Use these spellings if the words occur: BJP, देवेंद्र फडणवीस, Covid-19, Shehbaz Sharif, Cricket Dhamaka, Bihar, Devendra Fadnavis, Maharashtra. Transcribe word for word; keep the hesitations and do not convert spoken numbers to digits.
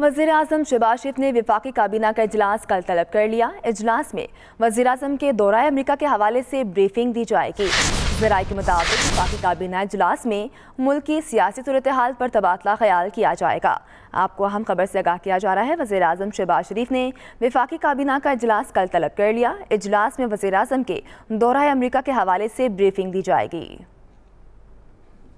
वज़ीर आज़म शहबाज शरीफ ने वफाकी काबीना का इजलास कल तलब कर लिया। इजलास में वज़ीर आज़म के दौरा अमरीका के हवाले से ब्रीफिंग दी जाएगी। ज़राए के मुताबिक वफाकी काबीना इजलास में मुल्क की सियासी सूरत हाल पर तबादला ख्याल किया जाएगा। आपको अहम खबर से आगाह किया जा रहा है, वज़ीर आज़म शहबाज शरीफ ने वफाकी काबीना का इजलास कल तलब कर लिया। इजलास में वज़ीर आज़म के दौरा अमरीका के हवाले से ब्रीफिंग दी जाएगी।